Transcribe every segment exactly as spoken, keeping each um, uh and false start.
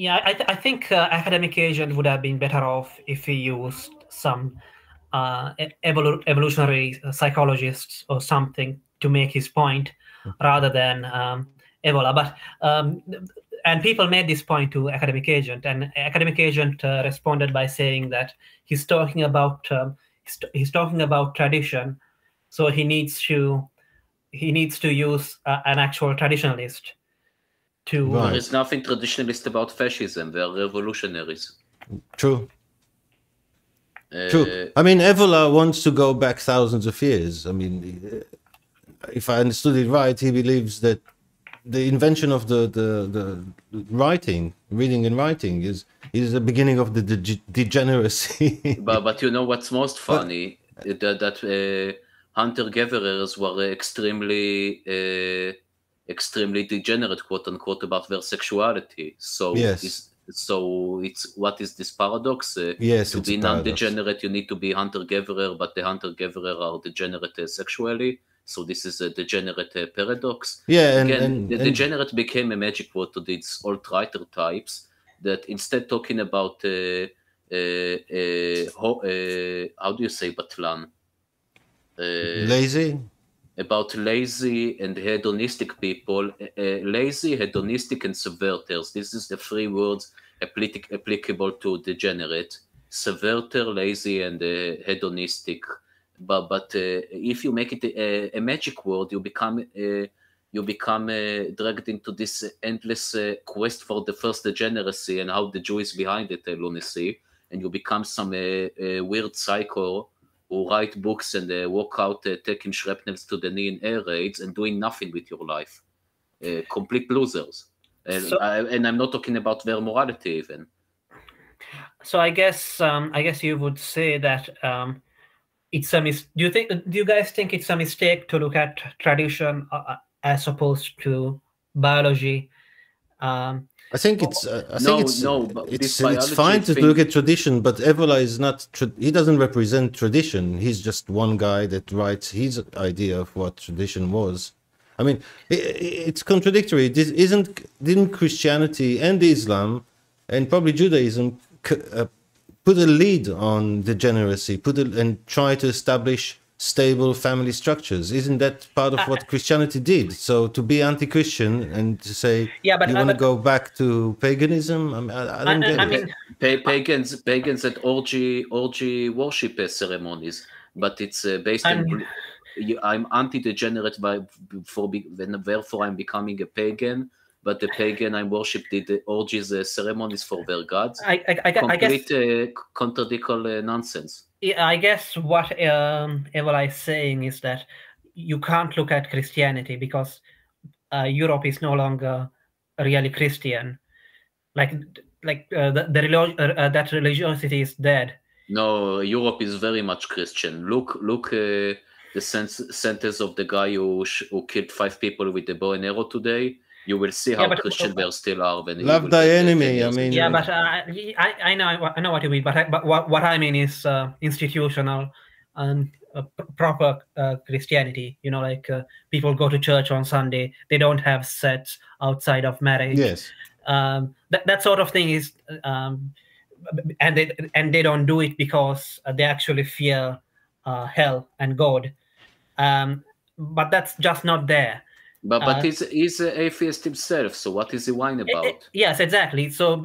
Yeah, I, th I think uh, academic agent would have been better off if he used some uh, evol evolutionary psychologists or something to make his point, mm-hmm. rather than um, Evola. But um, and people made this point to academic agent, and academic agent uh, responded by saying that he's talking about um, he's talking about tradition, so he needs to he needs to use uh, an actual traditionalist. To right. There is nothing traditionalist about fascism. They are revolutionaries. True. Uh, True. I mean, Evola wants to go back thousands of years. I mean, if I understood it right, he believes that the invention of the the, the writing, reading and writing, is is the beginning of the de degeneracy. but but you know what's most funny, but, that, that uh, hunter-gatherers were extremely. Uh, extremely degenerate, quote-unquote, about their sexuality. So, yes. it's, so it's what is this paradox? Uh, yes, to be non-degenerate, you need to be hunter-gatherer, but the hunter-gatherer are degenerate uh, sexually. So this is a degenerate uh, paradox. Yeah, and, Again, and, the and, degenerate and... became a magic word to these alt-writer types that instead talking about, uh, uh, uh, ho uh, how do you say batlan? Uh, Lazy? About lazy and hedonistic people, uh, lazy, hedonistic, and subverters. This is the three words applic applicable to degenerate: subverter, lazy, and uh, hedonistic. But but uh, if you make it a, a magic word, you become uh, you become uh, dragged into this endless uh, quest for the first degeneracy and how the Jew is behind it, uh, lunacy, and you become some uh, uh, weird psycho who write books and uh, walk out uh, taking shrapnels to the knee in air raids and doing nothing with your life. Uh, complete losers. And, so, I, and I'm not talking about their morality even. So I guess um, I guess you would say that um, it's a mis do you think do you guys think it's a mistake to look at tradition uh, as opposed to biology? Um, I think it's. Uh, I no, think it's. No, but it's, it's fine to thing... look at tradition, but Evola is not. He doesn't represent tradition. He's just one guy that writes his idea of what tradition was. I mean, it, it's contradictory. This isn't. Didn't Christianity and Islam, and probably Judaism, uh, put a lid on degeneracy? Put a, and try to establish stable family structures. Isn't that part of what uh, Christianity did? So to be anti-Christian and to say yeah, but, you uh, want to go back to paganism, I, mean, I, I don't I, get I it. Mean, pa pagans, pagans at orgy, orgy worship ceremonies, but it's uh, based I'm, on I'm anti-degenerate by for and therefore I'm becoming a pagan. But the pagan I worship did the orgies uh, ceremonies for their gods. I, I, I, Complete I guess, uh, contradictory uh, nonsense. Yeah, I guess what um, Evola is saying is that you can't look at Christianity because uh, Europe is no longer really Christian. Like, like uh, the, the uh, that religiosity is dead. No, Europe is very much Christian. Look, look, uh, the sense, sentence of the guy who sh who killed five people with the bow and arrow today. You will see how yeah, but, Christian they still are. When love thy enemy. I mean, yeah, but uh, I, I know, I know what you mean. But I, but what, what I mean is uh, institutional and uh, proper uh, Christianity. You know, like uh, people go to church on Sunday. They don't have sex outside of marriage. Yes, um, that that sort of thing is, um, and they and they don't do it because they actually fear uh, hell and God. Um, but that's just not there. But, but uh, he's, he's an atheist himself, so what is he whining about? It, yes, exactly. So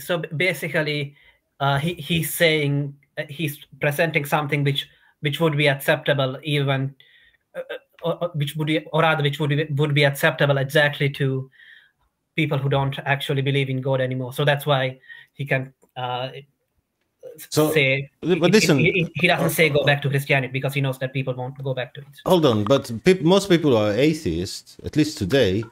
so basically, uh, he, he's saying, he's presenting something which which would be acceptable even, uh, or, which would be, or rather which would be, would be acceptable exactly to people who don't actually believe in God anymore. So that's why he can uh, so, say, but listen, he, he, he doesn't say go back to Christianity because he knows that people won't go back to it. Hold on, but pe most people are atheists, at least today,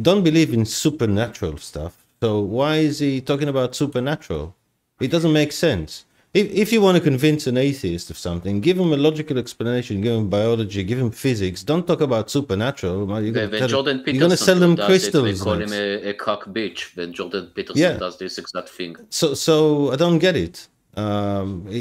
don't believe in supernatural stuff. So why is he talking about supernatural? It doesn't make sense. If, if you want to convince an atheist of something, give him a logical explanation, give him biology, give him physics. Don't talk about supernatural. You're going to sell them crystals. It, they call him a, a cock bitch when Jordan Peterson yeah. does this exact thing. So, so I don't get it. Um, it,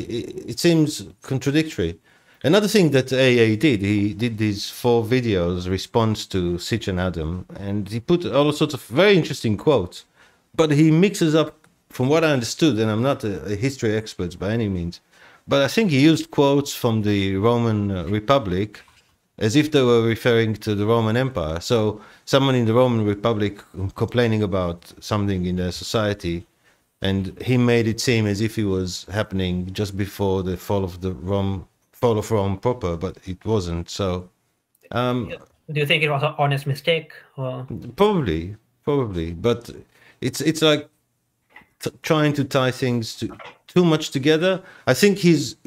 it seems contradictory. Another thing that A A did, he did these four videos response to Sitch and Adam, and he put all sorts of very interesting quotes. But he mixes up, from what I understood, and I'm not a, a history expert by any means, but I think he used quotes from the Roman Republic as if they were referring to the Roman Empire. So someone in the Roman Republic complaining about something in their society, and he made it seem as if it was happening just before the fall of the Rome, fall of Rome proper, but it wasn't. So, um, do you think it was an honest mistake? Or? Probably, probably, but it's it's like t trying to tie things to, too much together. I think he's.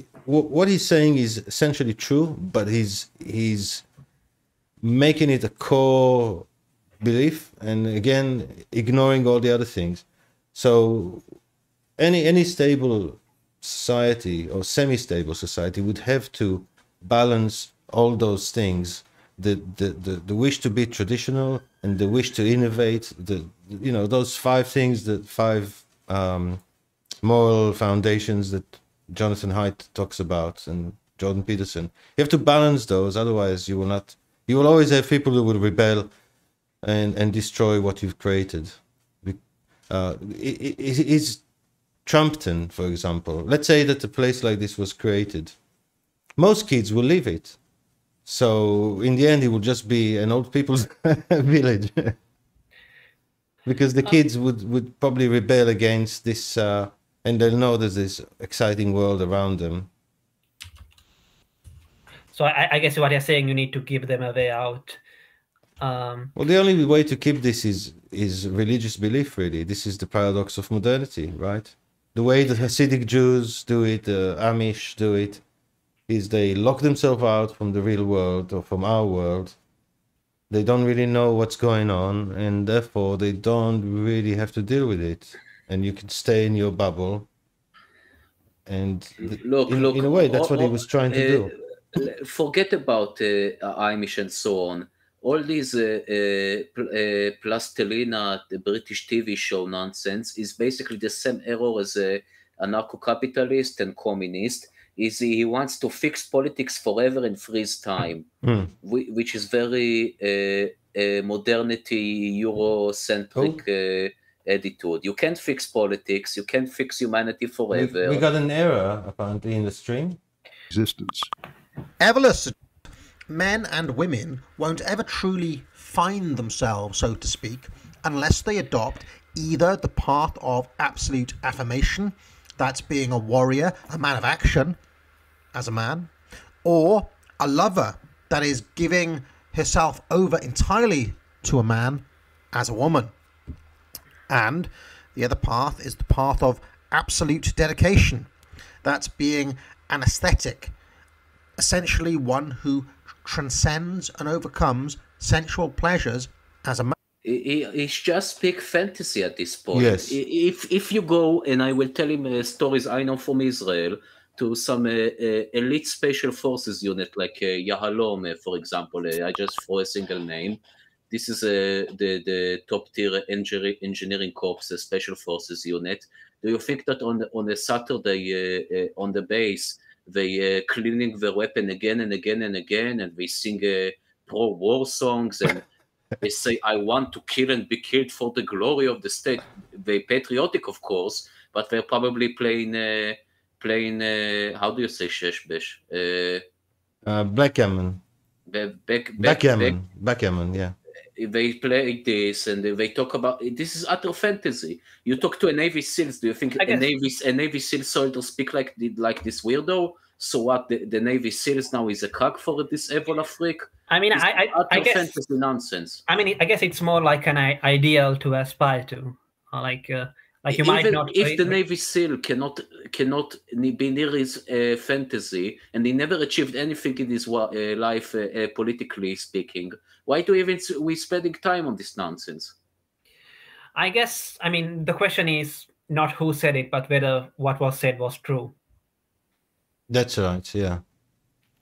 What he's saying is essentially true, but he's he's making it a core belief, and again ignoring all the other things. So any any stable society or semi-stable society would have to balance all those things: the the the, the wish to be traditional and the wish to innovate. The you know those five things, the five um, moral foundations that Jonathan Haidt talks about, and Jordan Peterson. You have to balance those, otherwise you will not. You will always have people who will rebel and and destroy what you've created. Uh, is, is Trumpton, for example? Let's say that a place like this was created. Most kids will leave it. So in the end, it will just be an old people's village, because the kids would would probably rebel against this. Uh, And they'll know there's this exciting world around them. So I, I guess what you're saying, you need to give them a way out. Um, well, the only way to keep this is is religious belief, really. This is the paradox of modernity, right? The way the Hasidic Jews do it, the uh, Amish do it, is they lock themselves out from the real world or from our world. They don't really know what's going on, and therefore they don't really have to deal with it. And you can stay in your bubble. And look, in, look, in a way, that's all, what he was trying to uh, do. Forget about uh, Amish and so on. All these uh, uh, uh, plastilina, the British T V show nonsense is basically the same error as a anarcho-capitalist and communist. Is he wants to fix politics forever and freeze time, mm. which is very uh, uh, modernity, Eurocentric. Oh. Uh, attitude. You can't fix politics, you can't fix humanity forever. We, we got an error apparently in the stream. Existence. Evola suggests men and women won't ever truly find themselves, so to speak, unless they adopt either the path of absolute affirmation, that's being a warrior, a man of action, as a man, or a lover, that is giving herself over entirely to a man, as a woman. And the other path is the path of absolute dedication. That's being an ascetic, essentially one who transcends and overcomes sensual pleasures as a man. It's just big fantasy at this point. Yes. If, if you go, and I will tell him uh, stories I know from Israel, to some uh, uh, elite special forces unit like uh, Yahalom, uh, for example, uh, I just throw a single name. This is uh, the, the top-tier engineering corps, a special forces unit. Do you think that on, the, on a Saturday uh, uh, on the base, they uh, cleaning the weapon again and again and again, and they sing uh, pro-war songs, and they say, I want to kill and be killed for the glory of the state? They're patriotic, of course, but they're probably playing, uh, playing uh, how do you say sheshbesh? Uh, uh, Backgammon. Backgammon, backgammon, yeah. They play this and they talk about this is utter fantasy. You talk to a Navy SEALs. Do you think a Navy a Navy SEAL soldier speak like like this weirdo? So what? The, the Navy SEALs now is a cog for this Evola freak. I mean, it's I I, utter I guess fantasy nonsense. I mean, I guess it's more like an ideal to aspire to, like uh, like you Even might not. If the Navy SEAL cannot cannot be near his uh, fantasy, and he never achieved anything in his uh, life uh, uh, politically speaking. Why do even we spending time on this nonsense? I guess, I mean, the question is not who said it, but whether what was said was true. That's right, yeah.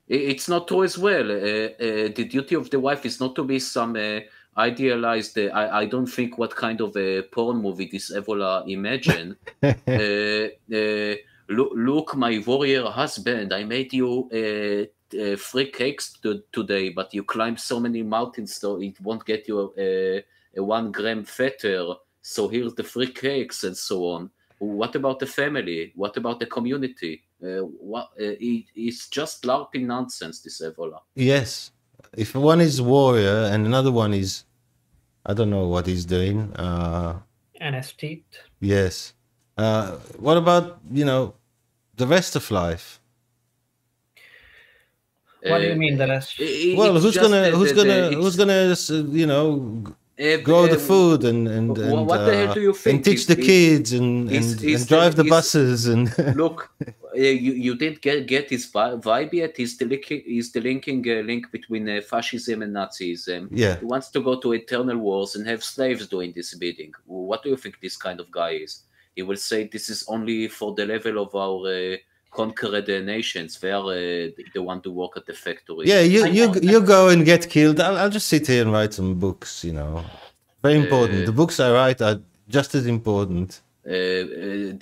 It's not true as well. Uh, uh, the duty of the wife is not to be some uh, idealized, uh, I, I don't think what kind of a porn movie this Evola imagine. uh, uh, look, look, my warrior husband, I made you... Uh, Uh, free cakes to, today, but you climb so many mountains so it won't get you uh, a one gram fatter, So here's the free cakes and so on. What about the family? What about the community? Uh, what, uh, it, it's just LARPing nonsense, this Evola. Yes. If one is warrior and another one is, I don't know what he's doing. Uh, An estate. Yes. Uh, what about, you know, the rest of life? What do you mean the rest? It, well, who's gonna, who's the, the, gonna, who's gonna, you know, uh, grow uh, the food and and and, what the hell do you think? And teach the kids and is, and, is and drive the, the buses is, and look, uh, you you didn't get get his vibe yet. He's the he's the linking uh, link between uh, fascism and Nazism. Yeah, he wants to go to eternal wars and have slaves doing this bidding. What do you think this kind of guy is? He will say this is only for the level of our. Uh, Conquered the nations. They are uh, the one to work at the factory. Yeah, you you you go and get killed. I'll, I'll just sit here and write some books. You know, very important. Uh, the books I write are just as important. Uh, uh,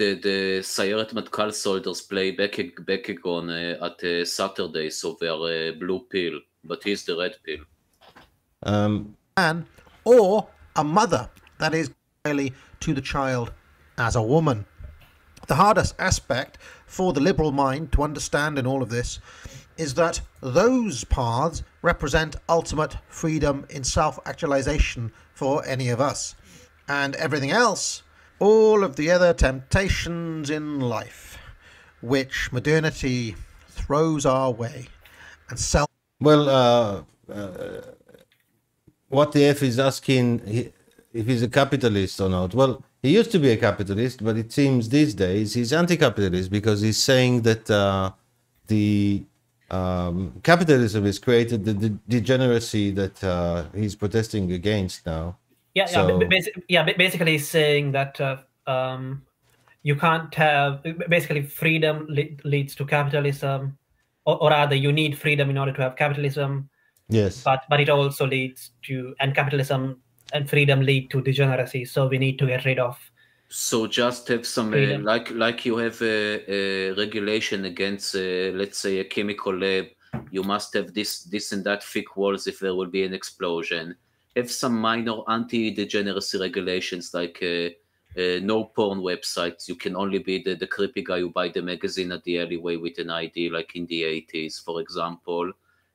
the the Sayeret Matkal soldiers play back back again uh, at uh, Saturday, so they are uh, blue pill, but he's the red pill. Um, and or a mother that is really to the child as a woman. The hardest aspect for the liberal mind to understand in all of this is that those paths represent ultimate freedom in self-actualization for any of us. And everything else, all of the other temptations in life, which modernity throws our way and self... Well, uh, uh, what the F is asking if he's a capitalist or not, well... He used to be a capitalist, but it seems these days he's anti-capitalist because he's saying that uh, the um, capitalism has created the, the degeneracy that uh, he's protesting against now. Yeah, so, yeah, basi yeah, basically he's saying that uh, um, you can't have, basically freedom le leads to capitalism, or, or rather you need freedom in order to have capitalism. Yes. But, but it also leads to, and capitalism and freedom lead to degeneracy, so we need to get rid of. So just have some uh, like like you have a, a regulation against, uh, let's say, a chemical lab. You must have this this and that thick walls if there will be an explosion. Have some minor anti-degeneracy regulations like uh, uh, no porn websites. You can only be the, the creepy guy who buy the magazine at the alleyway with an I D, like in the eighties, for example.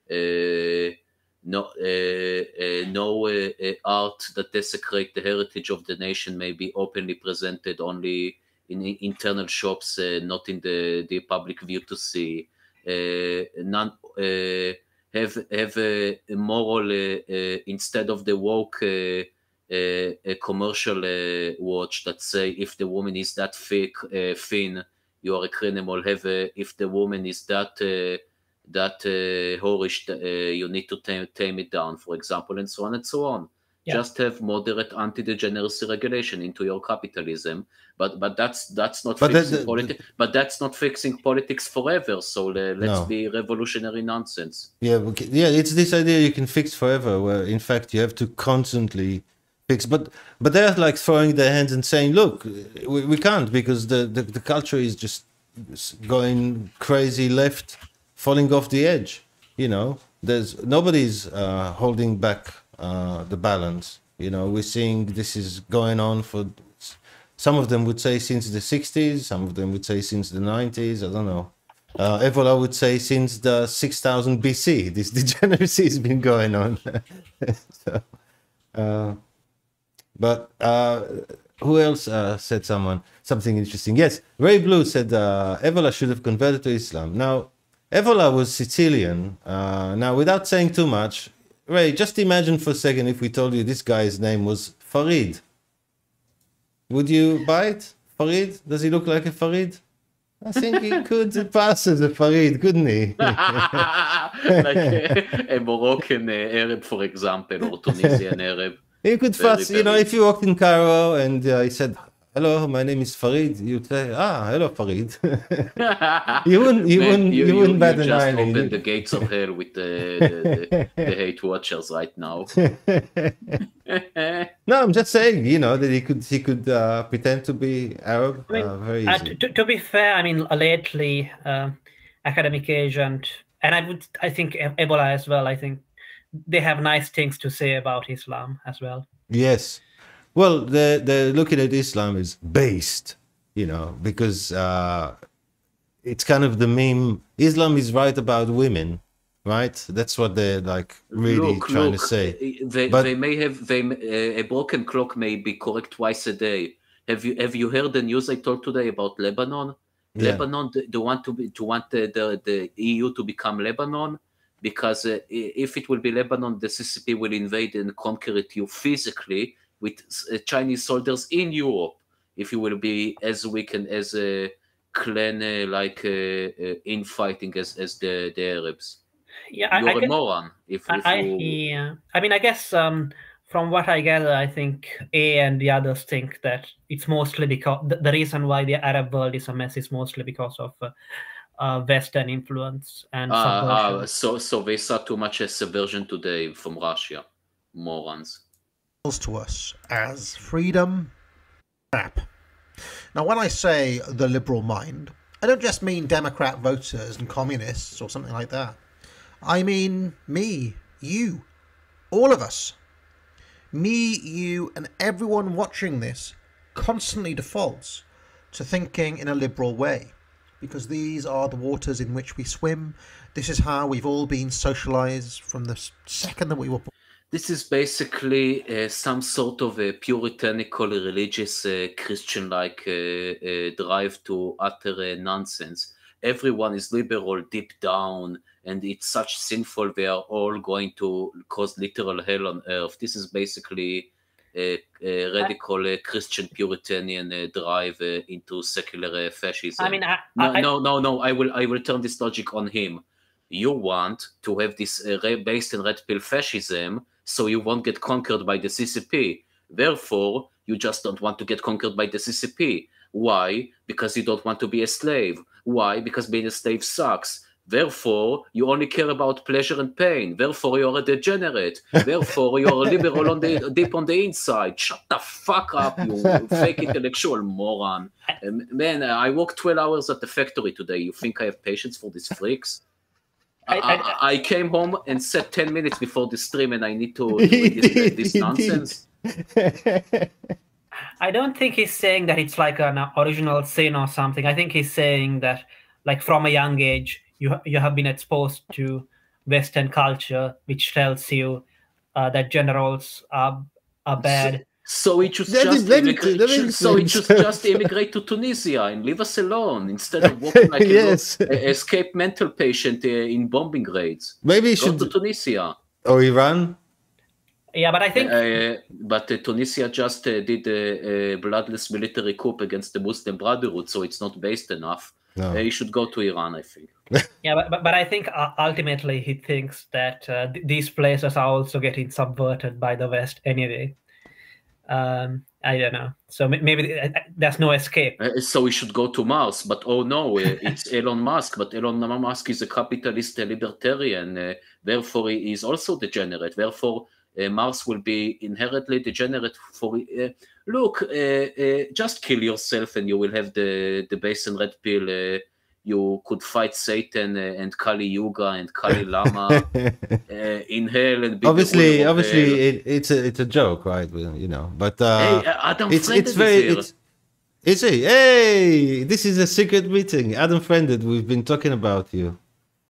Uh, No, uh, uh, no uh, uh, art that desecrates the heritage of the nation may be openly presented only in internal shops, uh, not in the, the public view to see. Uh, none, uh, have have a, a moral, uh, uh, instead of the woke, uh, uh, a commercial uh, watch that say, if the woman is that thick, uh, thin, you are a criminal. Have a, if the woman is that... Uh, that uh, horish, uh, you need to tame, tame it down, for example, and so on and so on. Yeah. Just have moderate anti-degeneracy regulation into your capitalism, but but that's that's not but fixing politics. But that's not fixing politics forever. So uh, let's no. be revolutionary nonsense. Yeah, okay. Yeah, it's this idea you can fix forever, where in fact you have to constantly fix. But but they're like throwing their hands and saying, "Look, we, we can't because the, the the culture is just going crazy left." Falling off the edge, you know. There's nobody's uh, holding back uh, the balance. You know, we're seeing this is going on for. Some of them would say since the sixties. Some of them would say since the nineties. I don't know. Uh, Evola would say since the six thousand B C. This degeneracy has been going on. so, uh, but uh, who else uh, said someone something interesting? Yes, Ray Blue said uh, Evola should have converted to Islam. Now. Evola was Sicilian. Uh, now, without saying too much, Ray, just imagine for a second if we told you this guy's name was Farid. Would you buy it? Farid? Does he look like a Farid? I think he could pass as a Farid, couldn't he? like a, a Moroccan uh, Arab, for example, or Tunisian Arab. He could pass, you know, if you walked in Cairo and uh, he said... Hello, my name is Farid. You'd say, ah, hello, Farid. you wouldn't, you Man, wouldn't, you, you wouldn't you, bat you an eye. You just opened the gates of hell with the, the, the, the hate watchers right now. no, I'm just saying, you know, that he could, he could uh, pretend to be Arab. I mean, uh, very uh, to, to be fair, I mean, lately, uh, academic agent, and I would, I think, Evola as well. I think they have nice things to say about Islam as well. Yes. Well, they're, they're looking at Islam as based, you know, because uh, it's kind of the meme. Islam is right about women, right? That's what they're like really look, trying look, to say. They, but, they may have they uh, a broken clock may be correct twice a day. Have you have you heard the news I told today about Lebanon? Yeah. Lebanon, they want to be to want the, the the E U to become Lebanon, because uh, if it will be Lebanon, the C C P will invade and conquer it you physically with uh, Chinese soldiers in Europe. If you will be as weak and as a uh, clan uh, like uh, uh, infighting as as the the Arabs. Yeah, I, you're I a guess, moron. If, if I, you... yeah, I mean, I guess um, from what I gather, I think A and the others think that it's mostly because the, the reason why the Arab world is a mess is mostly because of uh, uh, Western influence and uh, uh, so so they saw too much as subversion today from Russia, morons. To us as freedom crap. Now, when I say the liberal mind, I don't just mean Democrat voters and communists or something like that. I mean me, you, all of us. Me, you, and everyone watching this constantly defaults to thinking in a liberal way, because these are the waters in which we swim. This is how we've all been socialized from the second that we were born. This is basically uh, some sort of a puritanical, religious, uh, Christian-like uh, uh, drive to utter uh, nonsense. Everyone is liberal deep down, and it's such sinful, they are all going to cause literal hell on earth. This is basically a, a radical uh, Christian Puritanian uh, drive uh, into secular uh, fascism. I mean, I, no, I, no, no, no, I will, I will turn this logic on him. You want to have this uh, based in red pill fascism, so you won't get conquered by the C C P. Therefore, you just don't want to get conquered by the C C P. Why? Because you don't want to be a slave. Why? Because being a slave sucks. Therefore, you only care about pleasure and pain. Therefore, you're a degenerate. Therefore, you're a liberal on the, deep on the inside. Shut the fuck up, you fake intellectual moron. Um, man, I worked twelve hours at the factory today. You think I have patience for these freaks? I, I, I came home and said ten minutes before the stream, and I need to do this, this nonsense. I don't think he's saying that it's like an original sin or something. I think he's saying that, like, from a young age, you you have been exposed to Western culture, which tells you uh, that generals are are bad. So, so, it should just immigrate, so it should just immigrate to Tunisia and leave us alone instead of walking like yes. a, a escaped mental patient uh, in bombing raids. Maybe it should go to Tunisia or Iran. Yeah, but I think... Uh, but uh, Tunisia just uh, did a, a bloodless military coup against the Muslim Brotherhood, so it's not based enough. No. Uh, you should go to Iran, I think. Yeah, but, but, but I think uh, ultimately he thinks that uh, th these places are also getting subverted by the West anyway. Um, I don't know. So maybe uh, there's no escape. Uh, so we should go to Mars, but oh no, uh, it's Elon Musk. But Elon Musk is a capitalist, a libertarian. Uh, therefore, he is also degenerate. Therefore... Uh, Mars will be inherently degenerate for uh, look uh, uh, just kill yourself and you will have the the base and red pill. Uh, you could fight Satan uh, and Kali Yuga and Kali Lama uh, in hell, and be obviously obviously it, it's a it's a joke, right? You know, but uh, hey, Adam it's, Friended it's very is here. It's, it's a, hey, this is a secret meeting. Adam Friended, we've been talking about you.